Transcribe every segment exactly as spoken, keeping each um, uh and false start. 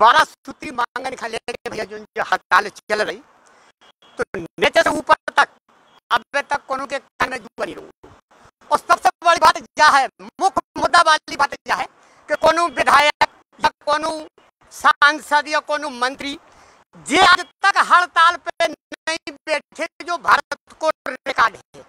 बड़ा सूती मांगन खा लेके भैया जो हड़ताल चल रही तो नीचे से ऊपर तक अब तक कोनो के कान में जू नहीं रहू। और सबसे बड़ी बात क्या है, मुख्य मुद्दा वाली बात क्या है कि कोनो विधायक या कोनो सांसद या कोनो मंत्री जे आज तक हड़ताल पे नहीं बैठे जो भारत को रिकॉर्ड है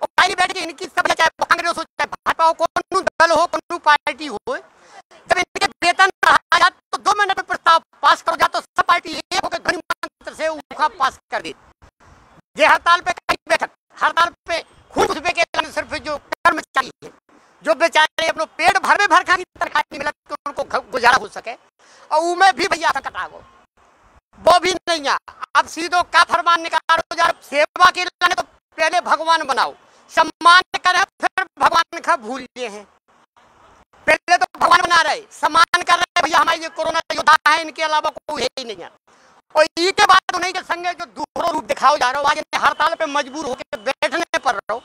और पहली बैठ के इनकी सब चाहे कांग्रेस हो चाहे भाजपा हो कोनो दल हो कोनो पार्टी हो, जब इनके वेतन बढ़ाया जाए तो दो महीने में प्रस्ताव पास करो जाए तो सब पार्टी एक होकर ध्वनि मंत्र से उखा पास कर दी। ये हड़ताल पे कई बैठक हड़ताल पे खुद रुपये के कारण सिर्फ जो कर्मचारी है जो बेचारे अपने पेट भर में भर खा की तरकारी नहीं मिला तो उनको गुजारा हो सके और उनमें भी भैया कटा गो वो भी नहीं आ। अब सीधो का फरमान निकालो यार, सेवा के लिए तो पहले भगवान बनाओ, सम्मान कर फिर भगवान का भूल गए हैं। पहले तो भगवान बना रहे सम्मान कर रहे भैया हमारे ये कोरोना योद्धा है इनके अलावा कोई है ही नहीं है। और ये के बाद तो नहीं के संगे जो दूसरों रूप दिखाओ जा रहा हो आज हड़ताल पे मजबूर होकर बैठने पर रहो।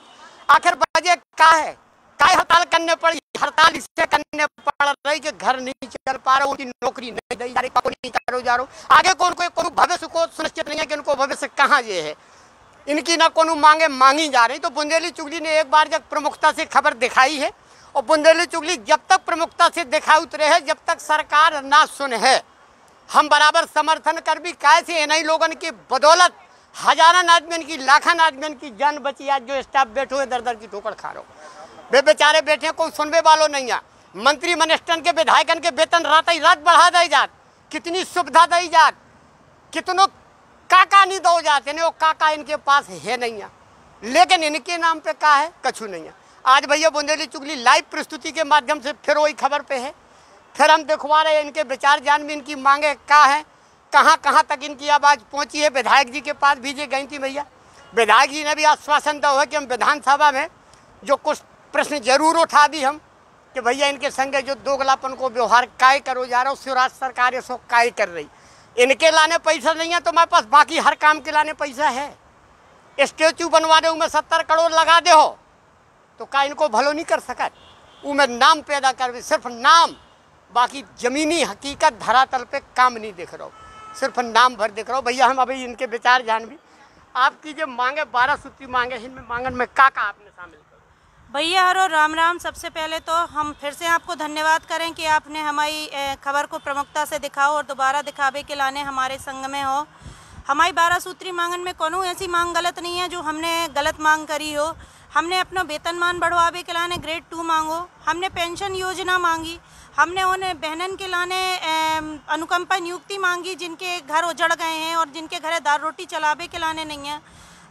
आखिर वजह क्या है, क्या हड़ताल करने पड़ी? हड़ताल इससे करने पड़ रही कि घर नहीं चल पा रहे, उनकी नौकरी नहीं दी जा रही, पकड़ी करो जा रहे हो आगे कौन कोई को, भविष्य को सुनिश्चित नहीं है कि उनको भविष्य कहाँ ये है, इनकी ना कोनो मांगे मांगी जा रही। तो बुंदेली चुगली ने एक बार जब प्रमुखता से खबर दिखाई है और बुंदेली चुगली जब तक प्रमुखता से दिखा उतरे है जब तक सरकार ना सुन है हम बराबर समर्थन कर भी कैसे इन्हीं लोगन की बदौलत हजारन आदमी की लाखन आदमी की जान बची। आज जो स्टाफ बैठे हुए दर दर की ठोकर खा रहे हो, वे बेचारे बैठे कोई सुनने वालों नहीं है। मंत्री मिनिस्टर के विधायकन के वेतन रात ही रात बढ़ा दी जात, कितनी सुविधा दी जात, कितनों काका नहीं दो जाते नहीं वो काका इनके पास है नहीं है, लेकिन इनके नाम पे का है कछु नहीं है। आज भैया बुंदेली चुगली लाइव प्रस्तुति के माध्यम से फिर वही खबर पे है, फिर हम दिखवा रहे हैं इनके विचार जान भी इनकी मांगे का है, कहाँ कहाँ तक इनकी आवाज़ पहुँची है। विधायक जी के पास भी ये गई थी भैया, विधायक जी ने भी आश्वासन दिया है कि हम विधानसभा में जो कुछ प्रश्न जरूर उठा भी हम कि भैया इनके संगे जो दोगलापन को व्यवहार काय करो जा रहा हो शिवराज सरकार इसको काय कर रही। इनके लाने पैसा नहीं है तो हमारे पास बाकी हर काम के लाने पैसा है, स्टेचू बनवा दे में सत्तर करोड़ लगा दे हो तो का इनको भलो नहीं कर सका, उनमें नाम पैदा कर सिर्फ नाम, बाकी ज़मीनी हकीकत धरातल पे काम नहीं देख रहा हो, सिर्फ नाम भर देख रहा हो। भैया हम अभी इनके विचार जान भी आपकी जो मांगे बारह सूत्री मांगे इनमें मांगन में का का आपने शामिल करो। भैया हरो राम राम, सबसे पहले तो हम फिर से आपको धन्यवाद करें कि आपने हमारी खबर को प्रमुखता से दिखाओ और दोबारा दिखावे के लाने हमारे संग में हो। हमारी बारह सूत्री मांगन में कोनो ऐसी मांग गलत नहीं है जो हमने गलत मांग करी हो। हमने अपना वेतनमान बढ़वावे के लाने ग्रेड टू मांगो, हमने पेंशन योजना मांगी, हमने उन बहनन के लाने अनुकंपा नियुक्ति मांगी जिनके घर उजड़ गए हैं और जिनके घर दाल रोटी चलावे के लाने नहीं है।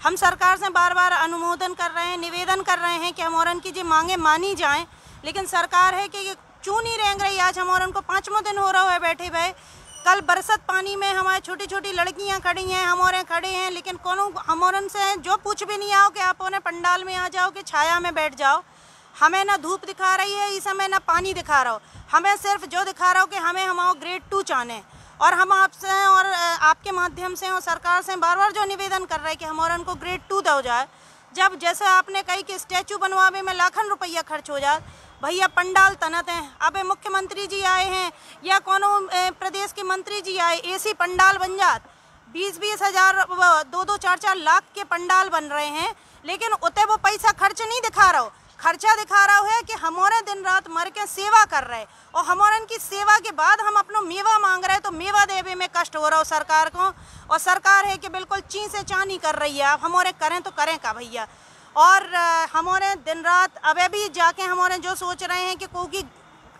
हम सरकार से बार बार अनुमोदन कर रहे हैं, निवेदन कर रहे हैं कि हमौरन की जो मांगे मानी जाएं, लेकिन सरकार है कि क्यों नहीं रेंग रही। आज हमौरन को पाँचवा दिन हो रहा है बैठे भाई, कल बरसात पानी में हमारे छोटी छोटी लड़कियां खड़ी हैं, हम और खड़े हैं, लेकिन कौन हमौरन से हैं जो पूछ भी नहीं आओ कि आप उन्हें पंडाल में आ जाओ कि छाया में बैठ जाओ। हमें ना धूप दिखा रही है इस समय ना पानी दिखा रहा हो, हमें सिर्फ जो दिखा रहा हो कि हमें हमारा ग्रेड टू चाहने। और हम आपसे और आपके माध्यम से और सरकार से बार बार जो निवेदन कर रहे हैं कि हमौरन को ग्रेड टू दो जाए, जब जैसे आपने कही कि स्टैचू बनवावे में लाखन रुपया खर्च हो जाए। भैया पंडाल तनत हैं, अब मुख्यमंत्री जी आए हैं या कोनो प्रदेश के मंत्री जी आए, ऐसी पंडाल बन जात, बीस बीस हज़ार दो दो चार चार लाख के पंडाल बन रहे हैं, लेकिन उतने वो पैसा खर्च नहीं दिखा रहा हो। खर्चा दिखा रहा है कि हमारे दिन रात मर के सेवा कर रहे और हमारे की सेवा के बाद हम अपना मेवा मांग रहे तो मेवा देवे में कष्ट हो रहा हो सरकार को। और सरकार है कि बिल्कुल चीं से चाँ नहीं कर रही है। आप हमारे करें तो करें का भैया। और हमारे दिन रात अबे भी जाके हमारे जो सोच रहे हैं कि कोई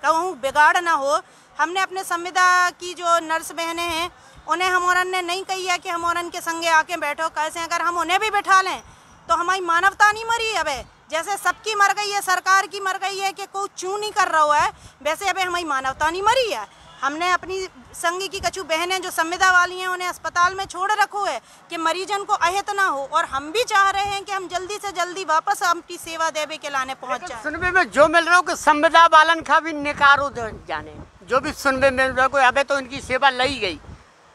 कहूँ बिगाड़ ना हो। हमने अपने संविदा की जो नर्स बहनें हैं उन्हें हमौरन ने नहीं कही है कि हमौरन के संगे आके बैठो, कैसे अगर हम उन्हें भी बैठा लें तो हमारी मानवता नहीं मरी। अबे जैसे सबकी मर गई है, सरकार की मर गई है कि कोई चूँ नहीं कर रहा है, वैसे अबे हमारी मानवता नहीं मरी है। हमने अपनी संगी की कछु बहनें जो संविदा वाली हैं उन्हें अस्पताल में छोड़ रखो है कि मरीजन को अहित ना हो। और हम भी चाह रहे हैं कि हम जल्दी से जल्दी वापस अपनी सेवा देवे के लाने पहुँच जाए। सुनबे में जो मिल रहा हो कि संविदा वालन का भी निकारो जाने, जो भी सुनबे मिल रहा हो अबे तो इनकी सेवा ली गई।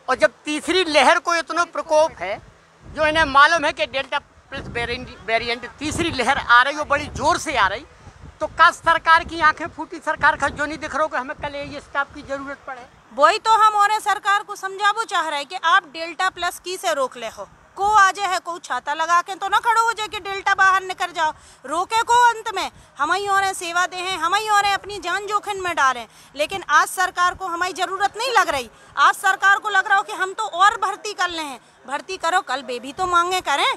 और जब तीसरी लहर को इतना प्रकोप है जो इन्हें मालूम है कि डेल्टा प्लस वेरिएंट तीसरी लहर आ रही हो, बड़ी जोर से आ रही, तो काश सरकार की आंखें फूटी, सरकार का जो नहीं दिख रहा हमें कल ये स्टाफ की जरूरत पड़े। वही तो हम और सरकार को समझाबो चाह रहे कि आप डेल्टा प्लस की से रोक ले हो, को आज है को छाता लगा के तो ना खड़ो हो जाए कि डेल्टा बाहर निकल जाओ, रोके को अंत में हम ही और सेवा दे हैं, हम ही और अपनी जान जोखिम में डालें। लेकिन आज सरकार को हमारी ज़रूरत नहीं लग रही, आज सरकार को लग रहा हो कि हम तो और भर्ती कर ले हैं। भर्ती करो, कल बेबी तो मांगे करें।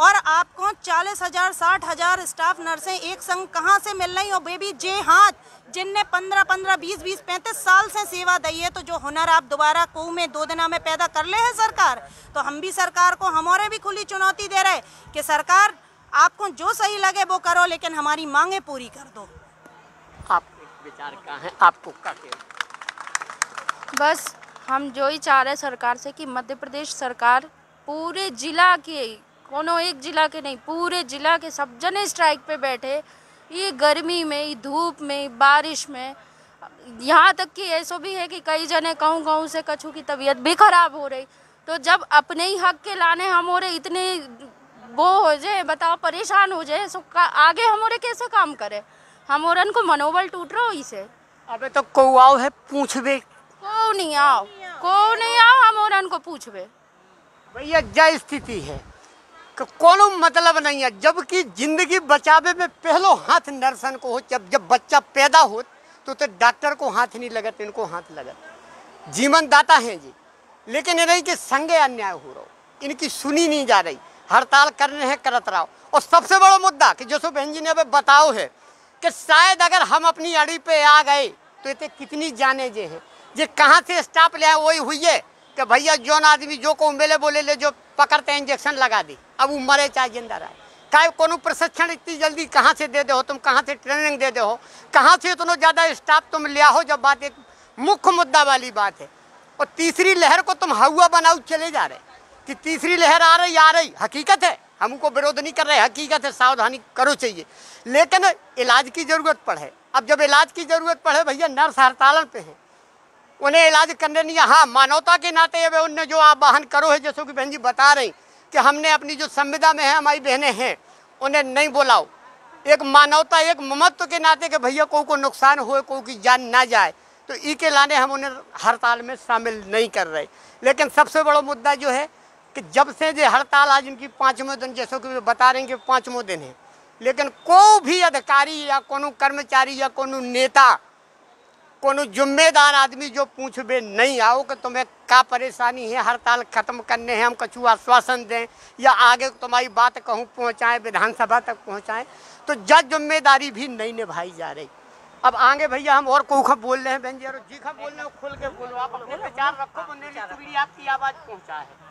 और आपको चालीस हज़ार साठ हज़ार स्टाफ नर्सें एक संग कहाँ से मिल रही हो बेबी जे हाथ, जिनने पंद्रह पंद्रह बीस बीस पैंतीस साल से सेवा दी है। तो जो हुनर आप दोबारा को में दो दिना में पैदा कर ले हैं सरकार, तो हम भी सरकार को हमारे भी खुली चुनौती दे रहे कि सरकार आपको जो सही लगे वो करो, लेकिन हमारी मांगे पूरी कर दो। आपके विचार क्या है? आपको क्या कहना? बस हम जो ही चाह रहे सरकार से कि मध्य प्रदेश सरकार पूरे जिला के, कोनो एक जिला के नहीं, पूरे जिला के सब जने स्ट्राइक पे बैठे, ये गर्मी में, ये धूप में, बारिश में, यहाँ तक कि ऐसा भी है कि कई जने गाँव गाँव से कछु की तबीयत भी खराब हो रही। तो जब अपने ही हक के लाने हम हो रहे इतने वो हो जाए, बताओ परेशान हो जाए, सो आगे हम हो रहे कैसे काम करे? हम और को मनोबल टूट रहा हो इसे। अबे तो को आओ है पूछबे, को नहीं आओ, को नहीं आओ, हम और को पूछबे। भैया जय स्थिति है, कोनो मतलब नहीं है। जबकि जिंदगी बचावे में पहलो हाथ नर्सन को हो। जब जब बच्चा पैदा हो तो तो डॉक्टर को हाथ नहीं लगत, इनको हाथ लगत, जीवन दाता हैं जी। लेकिन इन्हीं के संगे अन्याय हो रहा, इनकी सुनी नहीं जा रही, हड़ताल करने हैं करत रहो। और सबसे बड़ा मुद्दा कि जो सब बहन जी ने अब बताओ है कि शायद अगर हम अपनी अड़ी पे आ गए तो इतने कितनी जाने जे है, जे कहाँ से स्टाफ ले आए वही हुई है कि भैया जौन आदमी जो को मेले बोले ले जो पकड़ते इंजेक्शन लगा दी, अब वो मरे चाहे जिंदा रहे। क्या कोनो प्रशिक्षण इतनी जल्दी कहाँ से दे दे हो तुम, कहाँ से ट्रेनिंग दे दे हो, कहाँ से इतना ज़्यादा स्टाफ तुम ले आओ? जब बात एक मुख्य मुद्दा वाली बात है। और तीसरी लहर को तुम हवा बनाऊ चले जा रहे कि तीसरी लहर आ रही आ रही हकीकत है, हमको विरोध नहीं कर रहे, हकीकत है, सावधानी करो चाहिए। लेकिन इलाज की ज़रूरत पड़े। अब जब इलाज की ज़रूरत पड़े भैया नर्स हड़ताल पे है, उन्हें इलाज करने नहीं। हाँ, मानवता के नाते अब उनने जो आप वाहन करो है, जैसे कि बहन जी बता रही कि हमने अपनी जो संविदा में है हमारी बहनें हैं उन्हें नहीं बुलाओ, एक मानवता एक ममत्व के नाते कि भैया को को नुकसान हो, को की जान ना जाए, तो ई के लाने हम उन्हें हड़ताल में शामिल नहीं कर रहे। लेकिन सबसे बड़ा मुद्दा जो है कि जब से जो हड़ताल आज उनकी पाँचवें दिन, जैसे कि बता रहे हैं कि पाँचवें दिन है, लेकिन कोई भी अधिकारी या कोनो कर्मचारी या कोनो नेता, कोनो जिम्मेदार आदमी जो पूछबे नहीं आओ कि तुम्हें का परेशानी है, हड़ताल खत्म करने हैं, हम कछु आश्वासन दें या आगे तुम्हारी बात कहूँ पहुँचाएँ, विधानसभा तक पहुँचाएँ, तो जज जिम्मेदारी भी नहीं निभाई जा रही। अब आगे भैया हम और कोखा बोल रहे हैं, बहन जी जी खा बोल रहे हो, खुल के बोलो, आप अपने विचार रखो, बंदेली आपकी आवाज़ पहुँचा है।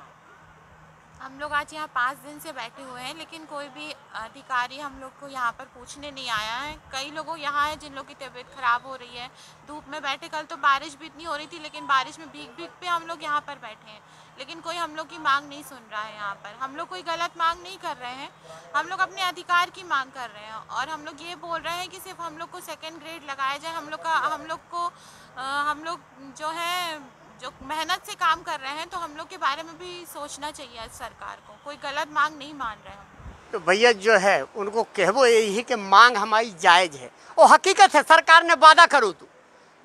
हम लोग आज यहाँ पाँच दिन से बैठे हुए हैं, लेकिन कोई भी अधिकारी हम लोग को यहाँ पर पूछने नहीं आया है। कई लोगों यहाँ है जिन लोगों की तबीयत ख़राब हो रही है, धूप में बैठे, कल तो बारिश भी इतनी हो रही थी, लेकिन बारिश में भीग भीग पे हम लोग यहाँ पर बैठे हैं, लेकिन कोई हम लोग की मांग नहीं सुन रहा है। यहाँ पर हम लोग कोई गलत मांग नहीं कर रहे हैं, हम लोग अपने अधिकार की मांग कर रहे हैं। और हम लोग ये बोल रहे हैं कि सिर्फ हम लोग को सेकेंड ग्रेड लगाया जाए, हम लोग का हम लोग को हम लोग जो है जो मेहनत से काम कर रहे हैं, तो हम लोग के बारे में भी सोचना चाहिए सरकार को। कोई गलत मांग नहीं मान रहे हम। तो भैया जो है उनको कहवो यही कि मांग हमारी जायज़ है और हकीकत है। सरकार ने वादा करो तो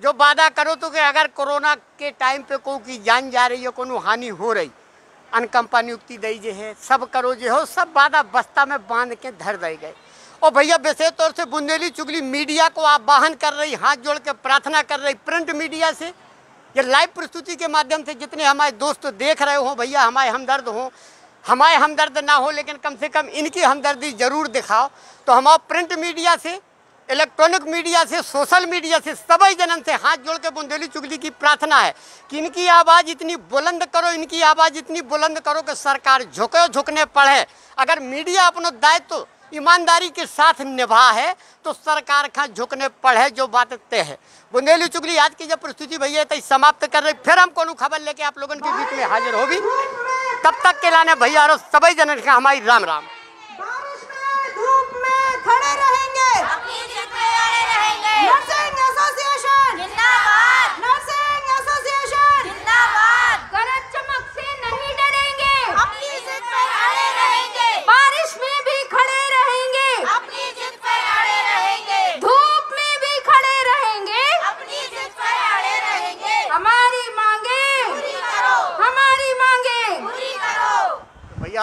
जो वादा करो तो कि अगर कोरोना के टाइम पे को की जान जा रही है, कोनो हानि हो रही, अनकंपा नियुक्ति दी जे है, सब करो जे हो, सब वादा बस्ता में बांध के धर दे गए। और भैया विशेष तौर से बुंदेली चुगली मीडिया को आप वाहन कर रही, हाथ जोड़ के प्रार्थना कर रही, प्रिंट मीडिया से ये लाइव प्रस्तुति के माध्यम से जितने हमारे दोस्त देख रहे हो भैया, हमारे हमदर्द हो, हमारे हमदर्द ना हो लेकिन कम से कम इनकी हमदर्दी जरूर दिखाओ। तो हमारे प्रिंट मीडिया से, इलेक्ट्रॉनिक मीडिया से, सोशल मीडिया से, सभी जनन से हाथ जोड़ के बुंदेली चुगली की प्रार्थना है कि इनकी आवाज़ इतनी बुलंद करो, इनकी आवाज़ इतनी बुलंद करो कि सरकार झुके, झुकने पड़े। अगर मीडिया अपना दायित्व ईमानदारी के साथ निभा है तो सरकार का झुकने पड़े, जो बात तय है। बुंदेली चुगली आज की जब प्रस्तुति भैया तय समाप्त कर रही, फिर हम कोनो खबर लेके आप लोगों के बीच में हाजिर होगी। तब तक के लाने भैया और सभी जन का हमारी राम राम। बारिश में, धूप में खड़े रहेंगे, नर्सिंग एसोसिएशन जिंदाबाद, नर्सिंग एसोसिएशन जिंदाबाद, गरज चमक से नहीं डरेंगे, अपनी जिद पर अड़े रहेंगे, बारिश में भी खड़े रहेंगे, अपनी जिद पर अड़े रहेंगे।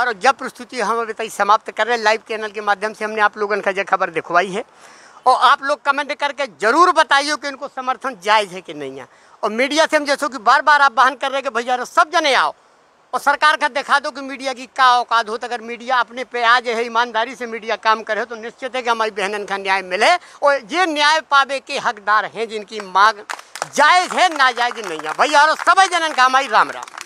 नमस्कार। और जब प्रस्तुति हम अभी समाप्त कर रहे हैं। लाइव चैनल के माध्यम से हमने आप लोगों का यह खबर दिखवाई है और आप लोग कमेंट करके जरूर बताइए कि इनको समर्थन जायज़ है कि नहीं है। और मीडिया से हम जैसे कि बार बार आह्वान कर रहे हैं कि भैया सब जने आओ और सरकार का दिखा दो कि मीडिया की क्या औकात हो। अगर मीडिया अपने पे आज है, ईमानदारी से मीडिया काम करे तो निश्चित है कि हमारी बहनन का न्याय मिले और ये न्याय पावे के हकदार हैं जिनकी मांग जायज़ है, नाजायज़ नहीं है। भैया सब जनन का हमारी राम राम।